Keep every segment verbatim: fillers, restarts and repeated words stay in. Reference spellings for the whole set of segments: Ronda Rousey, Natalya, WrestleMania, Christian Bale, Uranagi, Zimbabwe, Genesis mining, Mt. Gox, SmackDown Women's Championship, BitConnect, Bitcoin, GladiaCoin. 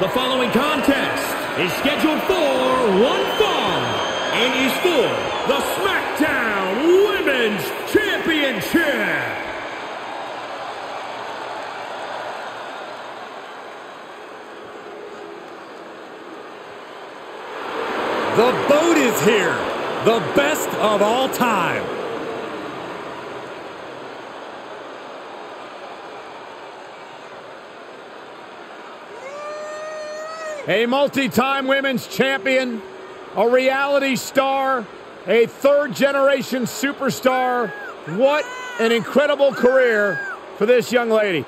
The following contest is scheduled for one fall and is for the SmackDown Women's Championship. The boat is here, the best of all time. A multi-time women's champion, a reality star, a third-generation superstar. What an incredible career for this young lady.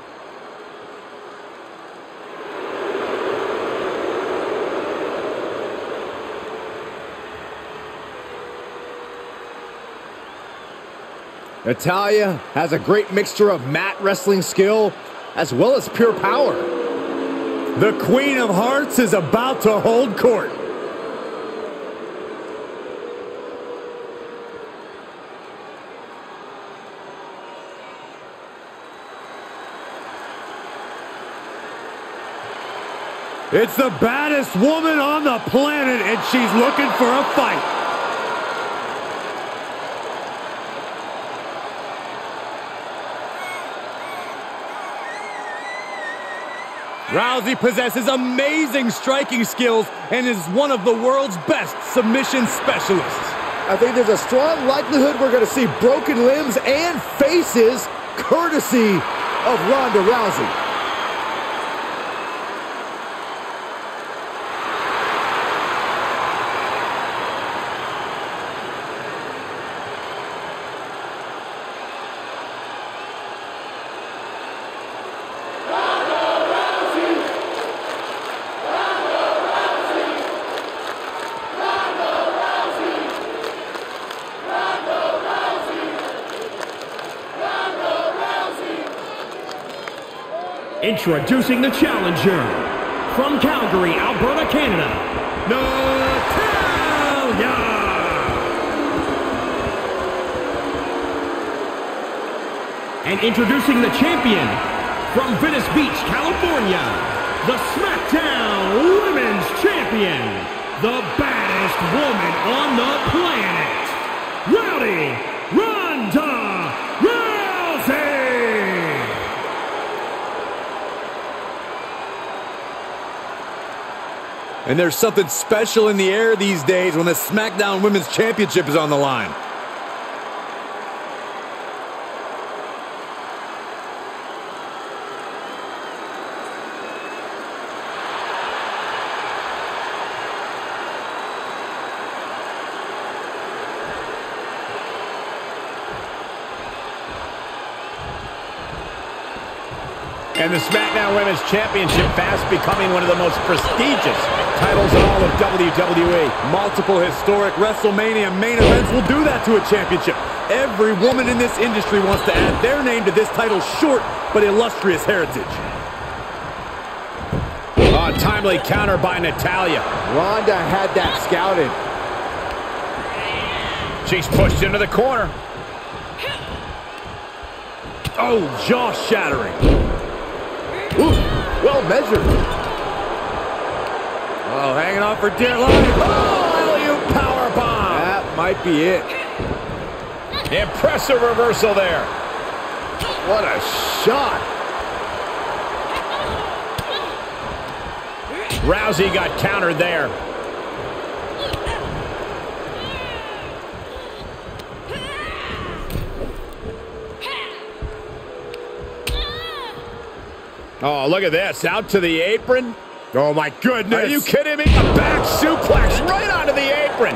Natalya has a great mixture of mat wrestling skill as well as pure power. The Queen of Hearts is about to hold court. It's the baddest woman on the planet, and she's looking for a fight. Rousey possesses amazing striking skills and is one of the world's best submission specialists. I think there's a strong likelihood we're going to see broken limbs and faces courtesy of Ronda Rousey. Introducing the challenger, from Calgary, Alberta, Canada, Natalya! And introducing the champion, from Venice Beach, California, the SmackDown Women's Champion, the baddest woman on the planet, Rowdy Ronda Rousey! And there's something special in the air these days when the SmackDown Women's Championship is on the line. And the SmackDown Women's Championship fast becoming one of the most prestigious titles in all of W W E. Multiple historic WrestleMania main events will do that to a championship. Every woman in this industry wants to add their name to this title's short but illustrious heritage. A timely counter by Natalya. Ronda had that scouted. She's pushed into the corner. Oh, jaw shattering. Ooh, well measured. Oh, hanging on for dear life. Oh, you powerbomb. That might be it. Impressive reversal there. What a shot. Rousey got countered there. Oh, look at this. Out to the apron. Oh, my goodness. Are you kidding me? A back suplex right onto the apron.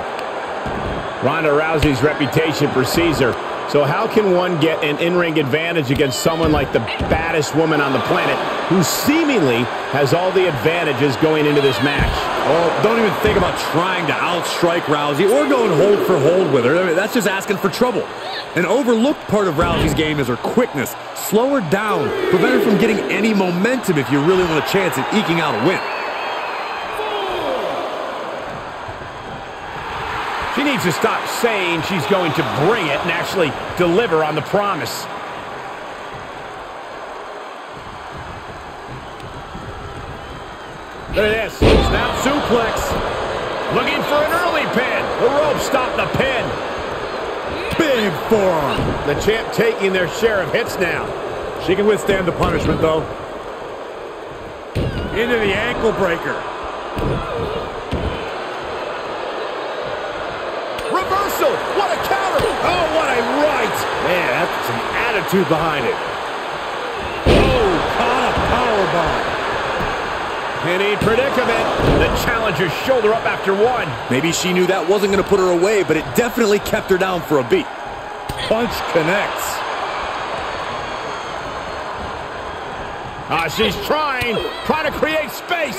Ronda Rousey's reputation precedes her. So how can one get an in-ring advantage against someone like the baddest woman on the planet who seemingly has all the advantages going into this match? Oh, don't even think about trying to outstrike Rousey or going hold for hold with her. I mean, that's just asking for trouble. An overlooked part of Rousey's game is her quickness. Slow her down, prevent her from getting any momentum if you really want a chance at eking out a win. She needs to stop saying she's going to bring it and actually deliver on the promise. There it is. Snap suplex. Looking for an early pin. The rope stopped the pin. Big forearm. The champ taking their share of hits now. She can withstand the punishment, though. Into the ankle breaker. Reversal. What a counter. Oh, what a right. Man, that's some attitude behind it. Penny predicament. The challenger's shoulder up after one. Maybe she knew that wasn't going to put her away, but it definitely kept her down for a beat. Punch connects. Ah, she's trying, trying to create space.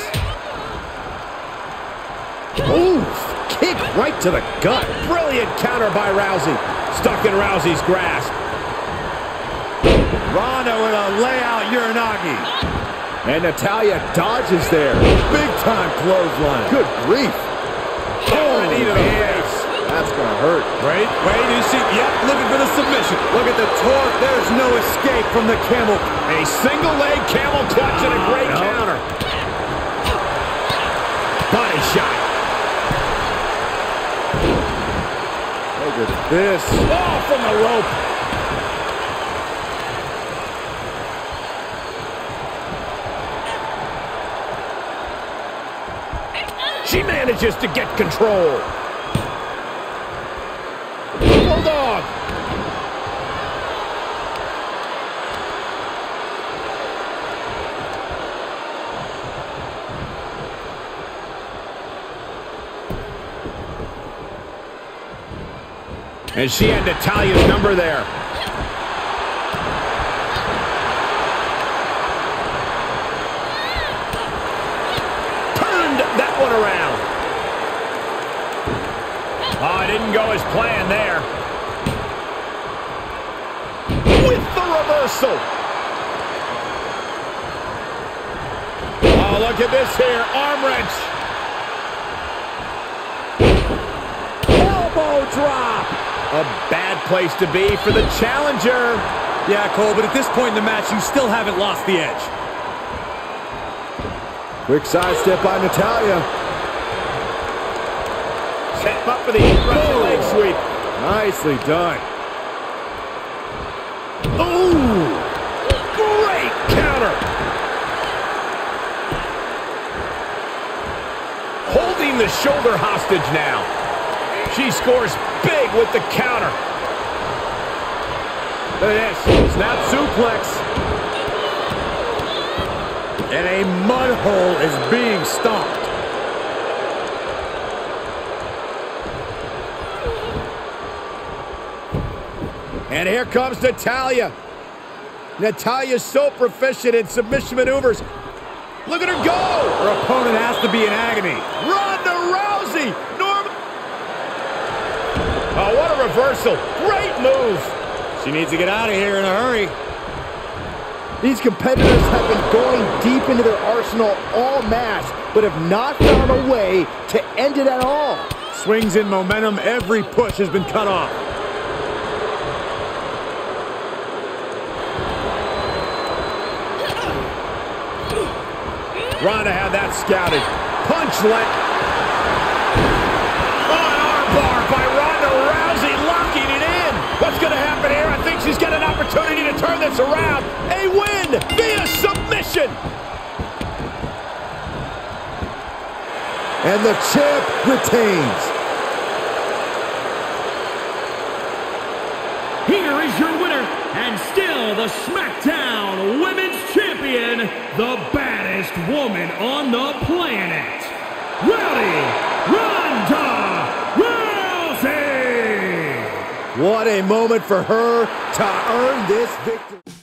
Oof, kick right to the gut. Brilliant counter by Rousey. Stuck in Rousey's grasp. Ronda with a layout Uranagi. And Natalya dodges there. Big-time clothesline. Good grief. Oh, knee to the face. That's going to hurt. Right? Wait, is she? Yep, looking for the submission. Look at the torque. There's no escape from the camel. A single-leg camel clutch and a great no. counter. Body shot. Look at this. Oh, from the rope. She manages to get control. Bulldog. And she had Natalya's number there. Go as planned there. With the reversal. Oh, look at this here. Arm wrench. Elbow drop. A bad place to be for the challenger. Yeah, Cole, but at this point in the match, you still haven't lost the edge. Quick sidestep by Natalya. Step up for the Russian leg sweep. Nicely done. Ooh! Great counter! Holding the shoulder hostage now. She scores big with the counter. There it is. Snap suplex. And a mud hole is being stomped. And here comes Natalya. Natalya's so proficient in submission maneuvers. Look at her go! Her opponent has to be in agony. Ronda Rousey! Norm oh, what a reversal. Great move. She needs to get out of here in a hurry. These competitors have been going deep into their arsenal all match, but have not found a way to end it at all. Swings in momentum. Every push has been cut off. Ronda had that scouted. Punch let. Oh, an arm bar by Ronda Rousey locking it in. What's going to happen here? I think she's got an opportunity to turn this around. A win via submission. And the champ retains. Here is your winner, and still the SmackDown Women's Champion, the baddest woman on the planet, Rowdy Ronda Rousey! What a moment for her to earn this victory.